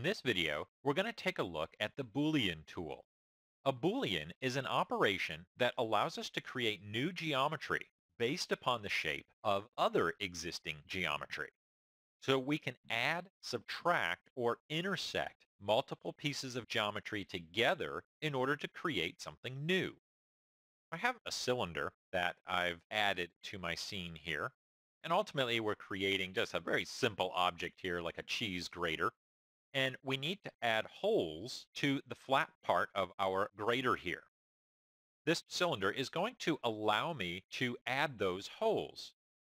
In this video, we're going to take a look at the Boolean tool. A Boolean is an operation that allows us to create new geometry based upon the shape of other existing geometry. So we can add, subtract, or intersect multiple pieces of geometry together in order to create something new. I have a cylinder that I've added to my scene here, and ultimately we're creating just a very simple object here like a cheese grater. And we need to add holes to the flat part of our grater here. This cylinder is going to allow me to add those holes,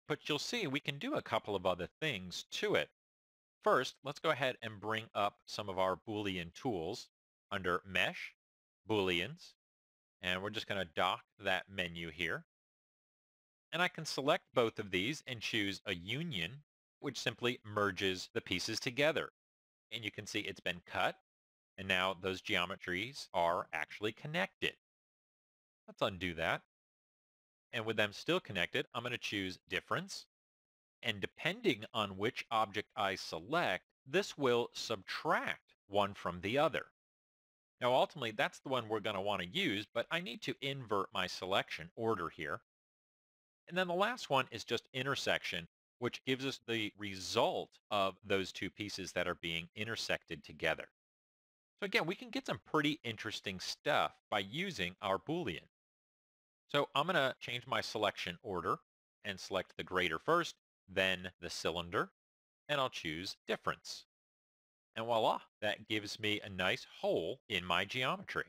but you'll see we can do a couple of other things to it. First, let's go ahead and bring up some of our Boolean tools under Mesh, Booleans, and we're just going to dock that menu here. And I can select both of these and choose a union, which simply merges the pieces together. And you can see it's been cut, and now those geometries are actually connected. Let's undo that. And with them still connected, I'm going to choose Difference. And depending on which object I select, this will subtract one from the other. Now ultimately, that's the one we're going to want to use, but I need to invert my selection order here. And then the last one is just Intersection, which gives us the result of those two pieces that are being intersected together. So again, we can get some pretty interesting stuff by using our Boolean. So I'm going to change my selection order and select the grater first, then the cylinder, and I'll choose Difference. And voila, that gives me a nice hole in my geometry.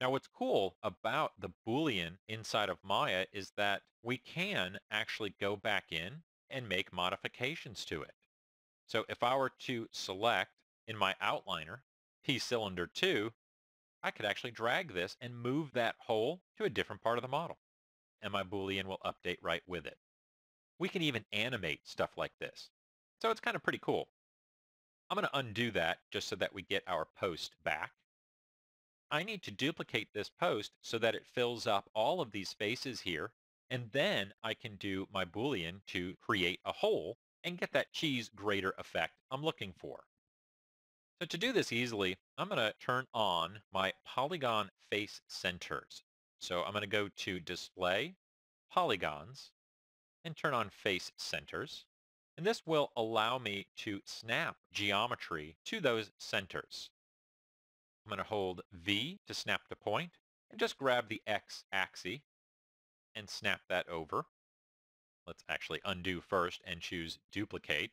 Now what's cool about the Boolean inside of Maya is that we can actually go back in and make modifications to it. So if I were to select in my outliner P-Cylinder 2, I could actually drag this and move that hole to a different part of the model, and my Boolean will update right with it. We can even animate stuff like this. So it's kind of pretty cool. I'm going to undo that just so that we get our post back. I need to duplicate this post so that it fills up all of these spaces here, and then I can do my Boolean to create a hole and get that cheese grater effect I'm looking for. So to do this easily, I'm going to turn on my polygon face centers. So I'm going to go to Display, Polygons, and turn on Face Centers. And this will allow me to snap geometry to those centers. I'm going to hold V to snap to point, and just grab the X axis and snap that over. Let's actually undo first and choose Duplicate.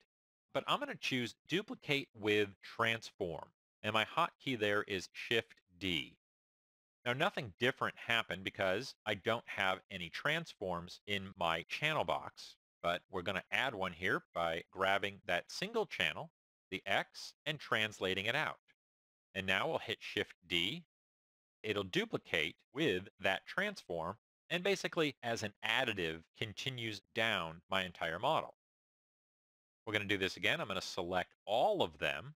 But I'm going to choose Duplicate with Transform, and my hotkey there is Shift D. Now nothing different happened because I don't have any transforms in my channel box, but we're going to add one here by grabbing that single channel, the X, and translating it out. And now we'll hit Shift D. It'll duplicate with that transform, and basically as an additive continues down my entire model. We're going to do this again. I'm going to select all of them,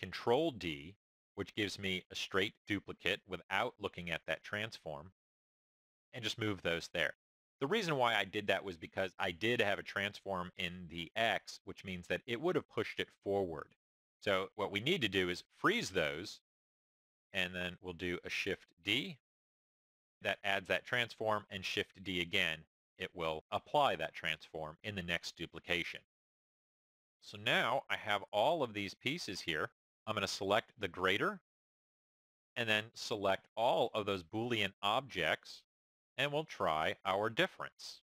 Control D, which gives me a straight duplicate without looking at that transform, and just move those there. The reason why I did that was because I did have a transform in the X, which means that it would have pushed it forward. So what we need to do is freeze those, and then we'll do a Shift D. That adds that transform, and Shift D again. It will apply that transform in the next duplication. So now I have all of these pieces here. I'm going to select the grater, and then select all of those Boolean objects, and we'll try our difference.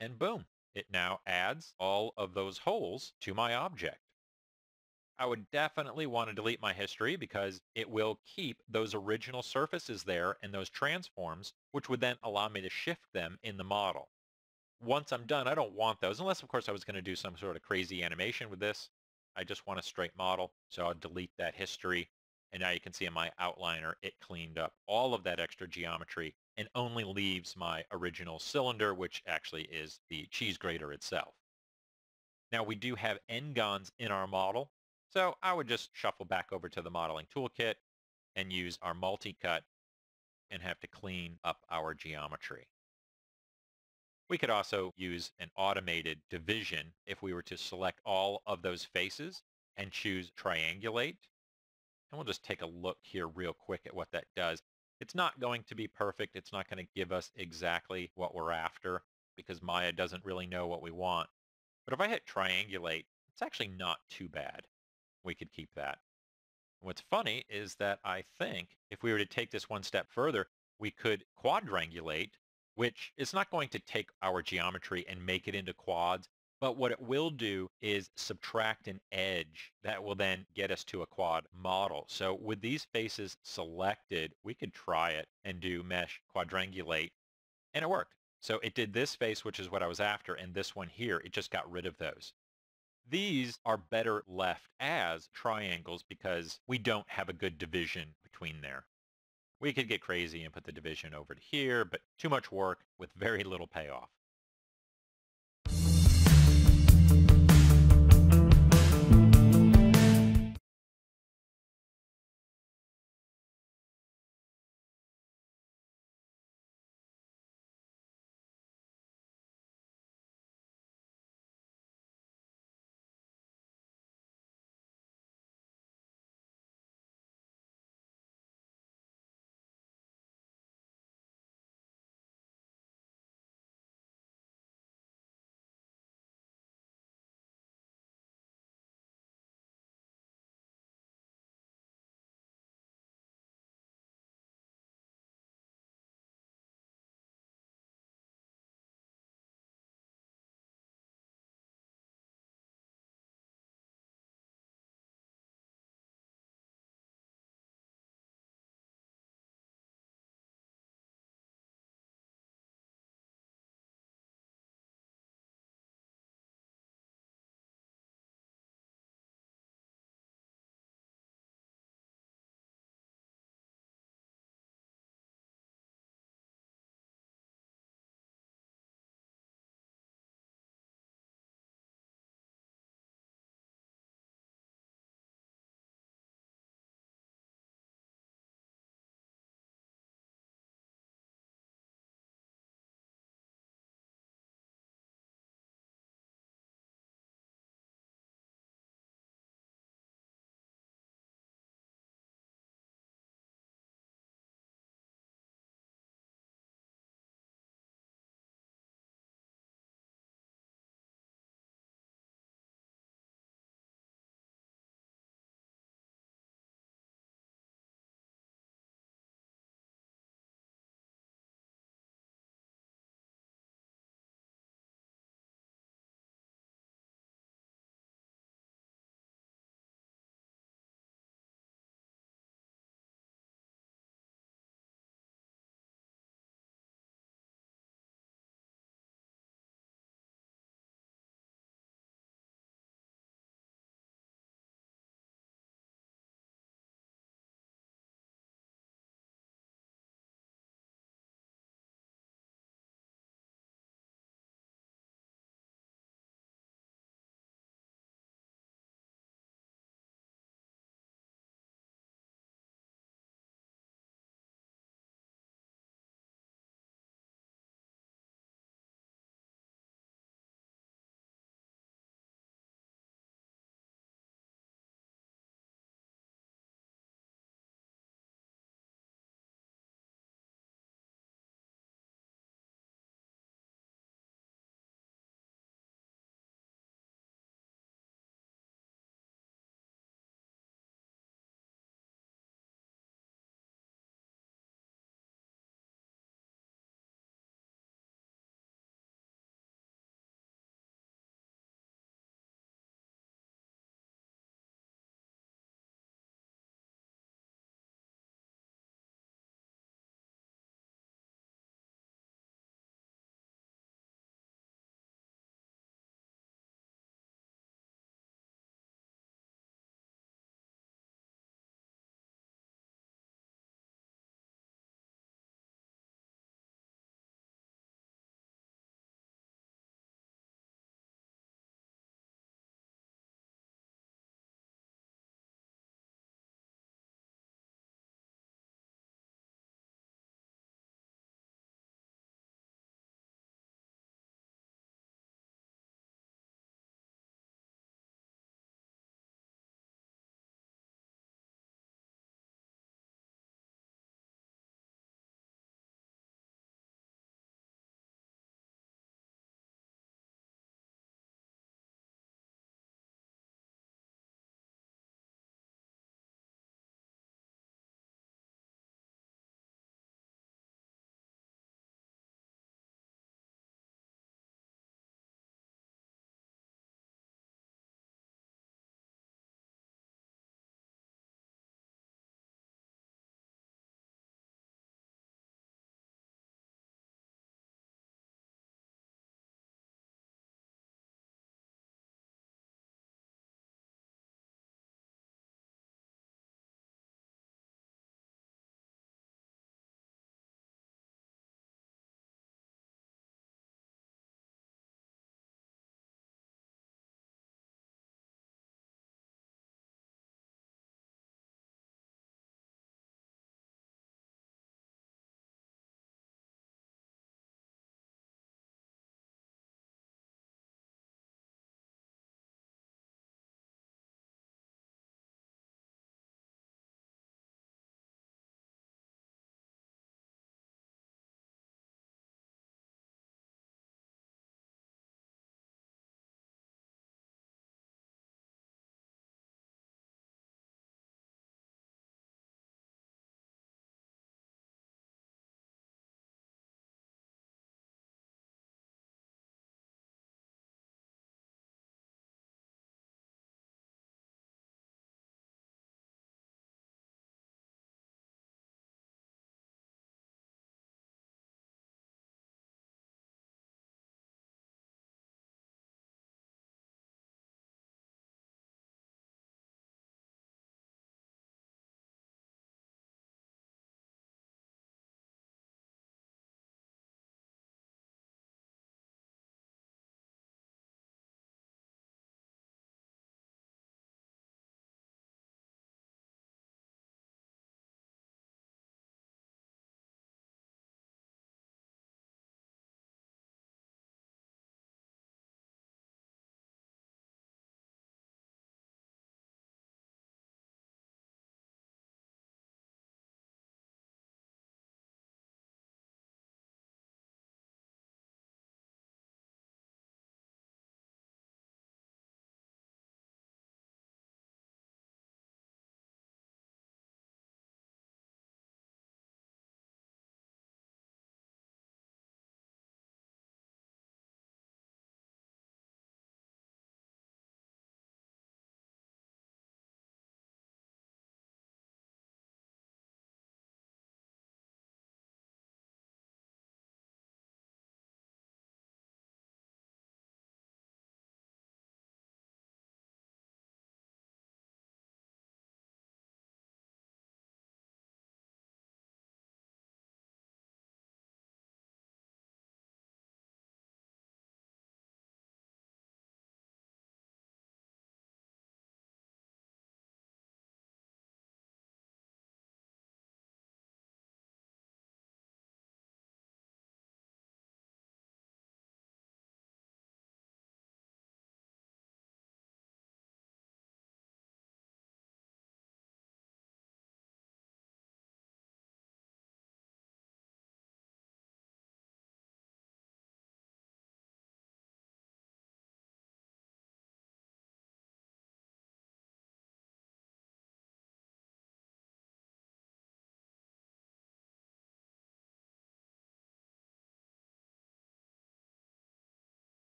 And boom, it now adds all of those holes to my object. I would definitely want to delete my history because it will keep those original surfaces there and those transforms, which would then allow me to shift them in the model. Once I'm done, I don't want those, unless of course I was going to do some sort of crazy animation with this. I just want a straight model, so I'll delete that history. And now you can see in my outliner, it cleaned up all of that extra geometry and only leaves my original cylinder, which actually is the cheese grater itself. Now we do have n-gons in our model. So I would just shuffle back over to the modeling toolkit and use our multi-cut and have to clean up our geometry. We could also use an automated division if we were to select all of those faces and choose triangulate. And we'll just take a look here real quick at what that does. It's not going to be perfect. It's not going to give us exactly what we're after because Maya doesn't really know what we want. But if I hit triangulate, it's actually not too bad. We could keep that. What's funny is that I think if we were to take this one step further, we could quadrangulate, which is not going to take our geometry and make it into quads, but what it will do is subtract an edge that will then get us to a quad model. So with these faces selected, we could try it and do mesh quadrangulate, and it worked. So it did this face, which is what I was after, and this one here, it just got rid of those. These are better left as triangles because we don't have a good division between there. We could get crazy and put the division over to here, but too much work with very little payoff.